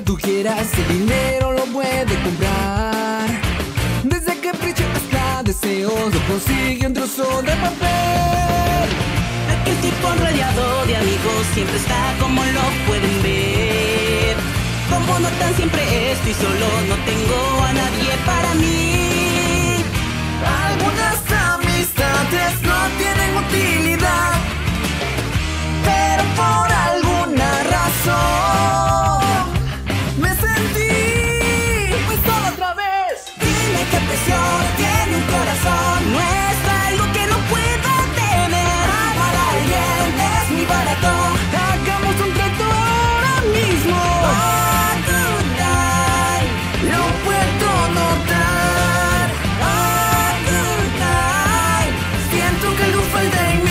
que tú quieras, el dinero lo puede comprar. Desde capricho hasta deseos, lo consigue un trozo de papel. Aquel tipo rodeado de amigos siempre está como lo pueden ver. Como no tan siempre estoy solo, no tengo a nadie para mí. Algunas amistades no tienen utilidad, pero por alguna razón me sentí muy solo otra vez. Dime qué presión tiene un corazón, no es algo que no pueda tener. Amar a alguien es muy barato, hagamos un trato ahora mismo. Oh, total, lo puedo notar. Oh, total, siento que algo falta en mí.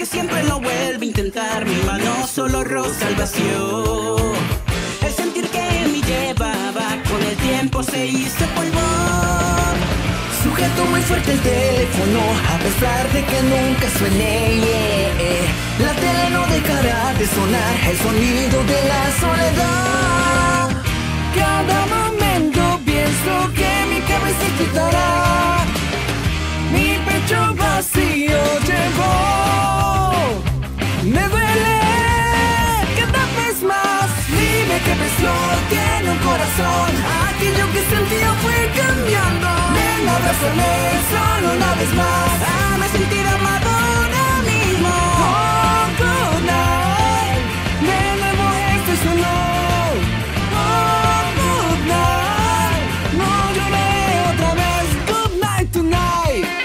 Que siempre lo vuelvo a intentar, mi mano solo roza el vacío. El sentir que me llevaba con el tiempo se hizo polvo. Sujeto muy fuerte el teléfono a pesar de que nunca suene, yeah. La tele no dejará de sonar el sonido de la soledad. Cada momento pienso que mi cabeza explotará. Mi pecho vacío llegó, me duele cada vez más. Dime qué presión tiene un corazón, aquello que sentía fue cambiando. Me abrázame solo una vez más, hazme sentir amado ahora mismo. Oh, good night, de nuevo este sueño. Oh, good night, no lloré otra vez. Good night tonight.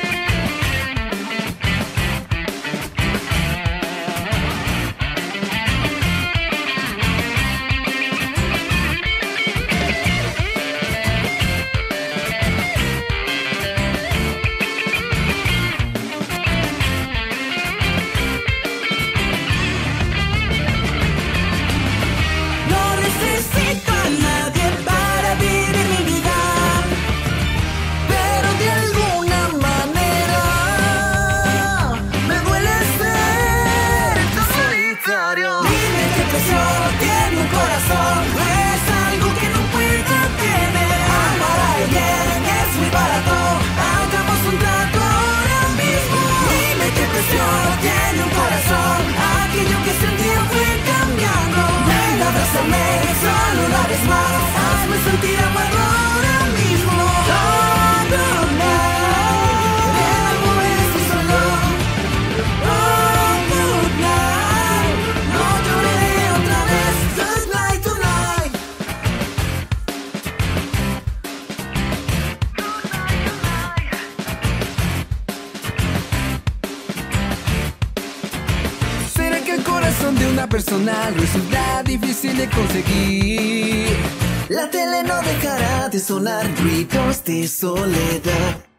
Resulta difícil de conseguir. La tele no dejará de sonar ruidos de soledad.